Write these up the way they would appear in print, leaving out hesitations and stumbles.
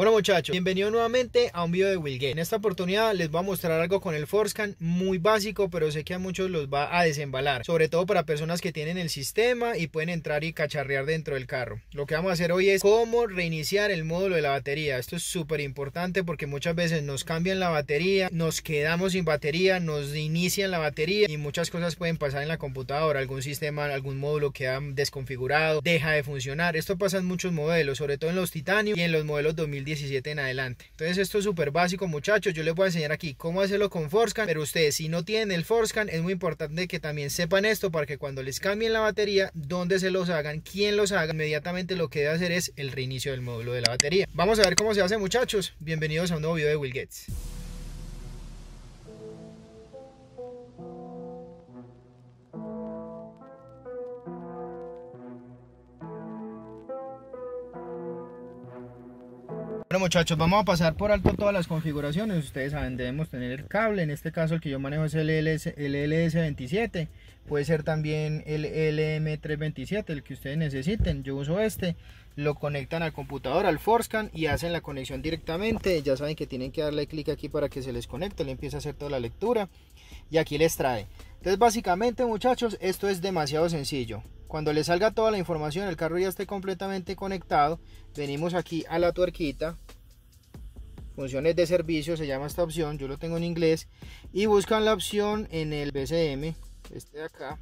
Bueno muchachos, bienvenidos nuevamente a un video de WillGets. En esta oportunidad les voy a mostrar algo con el Forscan muy básico, pero sé que a muchos los va a desembalar, sobre todo para personas que tienen el sistema y pueden entrar y cacharrear dentro del carro. Lo que vamos a hacer hoy es cómo reiniciar el módulo de la batería. Esto es súper importante porque muchas veces nos cambian la batería, nos quedamos sin batería, nos inician la batería y muchas cosas pueden pasar en la computadora. Algún sistema, algún módulo queda desconfigurado, deja de funcionar. Esto pasa en muchos modelos, sobre todo en los Titanium y en los modelos 2017 en adelante. Entonces esto es súper básico muchachos, yo les voy a enseñar aquí cómo hacerlo con Forscan, pero ustedes si no tienen el Forscan es muy importante que también sepan esto para que cuando les cambien la batería, dónde se los hagan, quién los haga, inmediatamente lo que debe hacer es el reinicio del módulo de la batería. Vamos a ver cómo se hace muchachos, bienvenidos a un nuevo video de WillGets. Bueno muchachos, vamos a pasar por alto todas las configuraciones. Ustedes saben, debemos tener el cable. En este caso el que yo manejo es el LS27, puede ser también el LM327, el que ustedes necesiten. Yo uso este, lo conectan al computador, al Forscan, y hacen la conexión directamente. Ya saben que tienen que darle clic aquí para que se les conecte, le empieza a hacer toda la lectura y aquí les trae. Entonces básicamente muchachos, esto es demasiado sencillo. Cuando le salga toda la información, el carro ya esté completamente conectado, venimos aquí a la tuerquita, funciones de servicio se llama esta opción, yo lo tengo en inglés, y buscan la opción en el BCM, este de acá,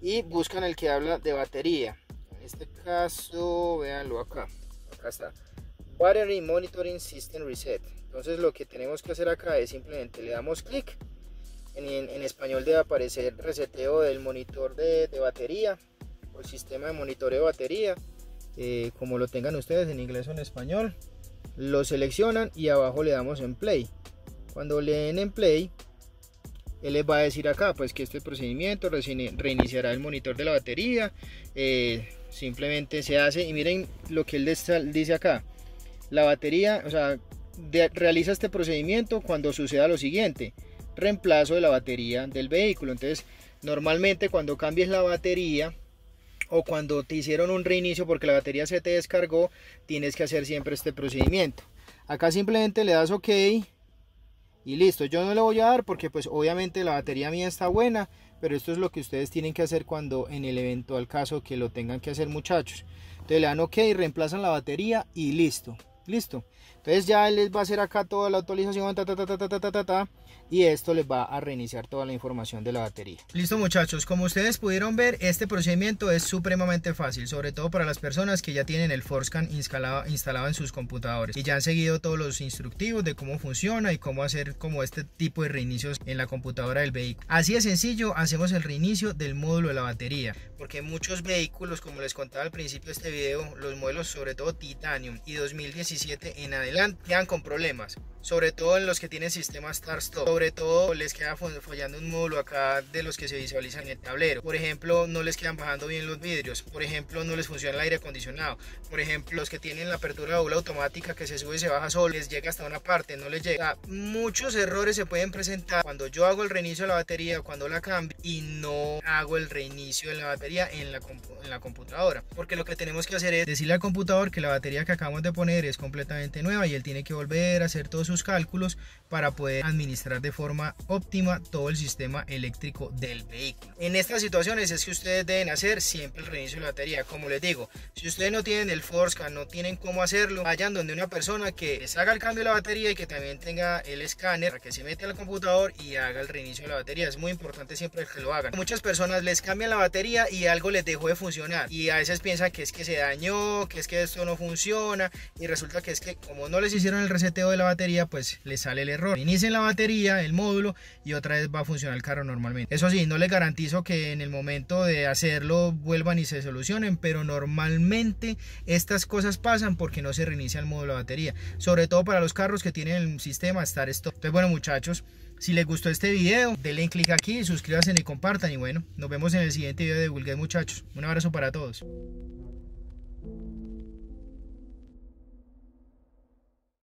y buscan el que habla de batería. En este caso, véanlo acá, acá está, Battery Monitoring System Reset. Entonces lo que tenemos que hacer acá es simplemente le damos clic. En español debe aparecer reseteo del monitor de batería o el sistema de monitoreo de batería, como lo tengan ustedes, en inglés o en español. Lo seleccionan y abajo le damos en play. Cuando le den en play, él les va a decir acá pues que este procedimiento reiniciará el monitor de la batería. Simplemente se hace y miren lo que él les dice acá. La batería, o sea, realiza este procedimiento cuando suceda lo siguiente: reemplazo de la batería del vehículo. Entonces normalmente cuando cambies la batería o cuando te hicieron un reinicio porque la batería se te descargó, tienes que hacer siempre este procedimiento. Acá simplemente le das OK y listo. Yo no le voy a dar porque pues obviamente la batería mía está buena, pero esto es lo que ustedes tienen que hacer cuando en el eventual caso que lo tengan que hacer muchachos. Entonces le dan OK, reemplazan la batería y listo. Listo, entonces ya les va a hacer acá toda la actualización y esto les va a reiniciar toda la información de la batería. Listo muchachos, como ustedes pudieron ver, este procedimiento es supremamente fácil, sobre todo para las personas que ya tienen el Forscan instalado en sus computadores y ya han seguido todos los instructivos de cómo funciona y cómo hacer como este tipo de reinicios en la computadora del vehículo. Así de sencillo hacemos el reinicio del módulo de la batería, porque muchos vehículos, como les contaba al principio de este video, los modelos sobre todo Titanium y 2017 en adelante quedan con problemas, sobre todo en los que tienen sistemas start-stop, sobre todo les queda fallando un módulo acá de los que se visualizan en el tablero, por ejemplo no les quedan bajando bien los vidrios, por ejemplo no les funciona el aire acondicionado, por ejemplo los que tienen la apertura doble automática que se sube y se baja solo, les llega hasta una parte, no les llega. Muchos errores se pueden presentar cuando yo hago el reinicio de la batería, cuando la cambio y no hago el reinicio de la batería en la computadora, porque lo que tenemos que hacer es decirle al computador que la batería que acabamos de poner es completamente nueva y él tiene que volver a hacer todos sus cálculos para poder administrar de forma óptima todo el sistema eléctrico del vehículo. En estas situaciones es que ustedes deben hacer siempre el reinicio de la batería. Como les digo, si ustedes no tienen el Forscan, no tienen cómo hacerlo, vayan donde una persona que les haga el cambio de la batería y que también tenga el escáner para que se meta al computador y haga el reinicio de la batería. Es muy importante siempre que lo hagan. Muchas personas les cambian la batería y algo les dejó de funcionar y a veces piensan que es que se dañó, que es que esto no funciona, y resulta que es que como no les hicieron el reseteo de la batería, pues les sale el error. Reinicien la batería, el módulo, y otra vez va a funcionar el carro normalmente. Eso sí, no les garantizo que en el momento de hacerlo vuelvan y se solucionen, pero normalmente estas cosas pasan porque no se reinicia el módulo de batería, sobre todo para los carros que tienen el sistema start-stop. Entonces bueno muchachos, si les gustó este video, denle clic aquí, suscríbanse y compartan, y bueno, nos vemos en el siguiente video de WillGets muchachos. Un abrazo para todos.